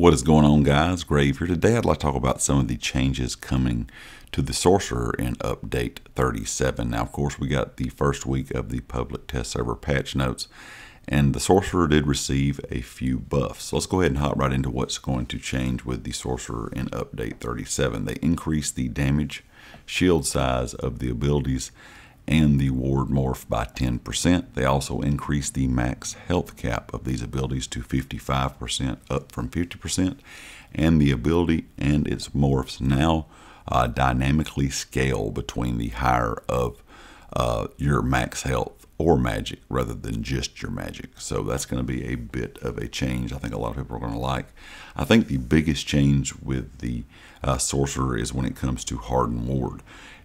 What is going on, guys? Grave here. Today I'd like to talk about some of the changes coming to the Sorcerer in Update 37. Now, of course, we got the first week of the public test server patch notes, and the Sorcerer did receive a few buffs. So let's go ahead and hop right into what's going to change with the Sorcerer in Update 37. They increased the damage, shield size of the abilities, and the Ward Morph by 10%. They also increased the max health cap of these abilities to 55%, up from 50%, and the ability and its morphs now dynamically scale between the higher of your max health or magic rather than just your magic. So that's going to be a bit of a change I think a lot of people are going to like. I think the biggest change with the Sorcerer is when it comes to Hardened Ward.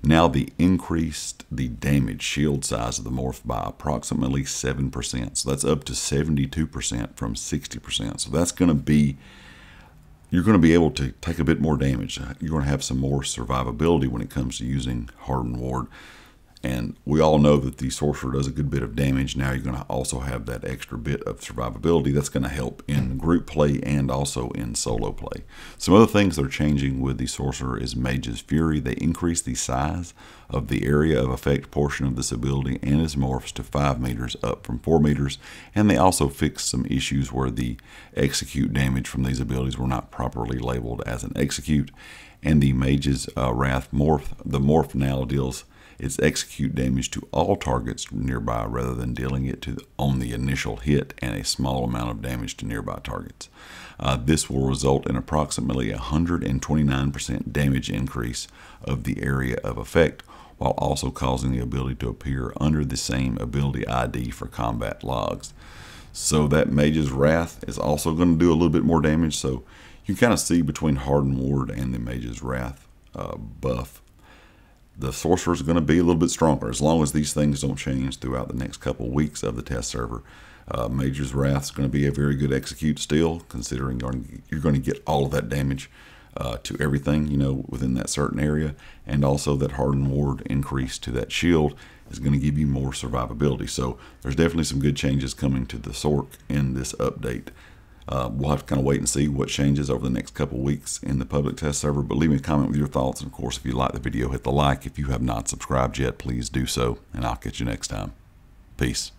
Now they increased the damage shield size of the morph by approximately 7%. So that's up to 72% from 60%. So that's going to be, you're going to be able to take a bit more damage. You're going to have some more survivability when it comes to using Hardened Ward. And we all know that the Sorcerer does a good bit of damage. Now you're going to also have that extra bit of survivability. That's going to help in group play and also in solo play. Some other things that are changing with the Sorcerer is Mage's Fury. They increase the size of the area of effect portion of this ability and its morphs to 5 meters, up from 4 meters. And they also fixed some issues where the execute damage from these abilities were not properly labeled as an execute. And the Mage's Wrath morph, the morph now deals its execute damage to all targets nearby rather than dealing it to on the initial hit and a small amount of damage to nearby targets. This will result in approximately 129% damage increase of the area of effect, while also causing the ability to appear under the same ability ID for combat logs. So that Mage's Wrath is also going to do a little bit more damage. So you can kind of see between Hardened Ward and the Mage's Wrath buff, the Sorcerer is going to be a little bit stronger. As long as these things don't change throughout the next couple weeks of the test server, Mage's Wrath is going to be a very good execute still, considering you're going to get all of that damage to everything, you know, within that certain area. And also that Hardened Ward increase to that shield is going to give you more survivability. So there's definitely some good changes coming to the Sorc in this update. We'll have to kind of wait and see what changes over the next couple weeks in the public test server, but leave me a comment with your thoughts. And of course, if you like the video, hit the like. If you have not subscribed yet, please do so, and I'll catch you next time. Peace.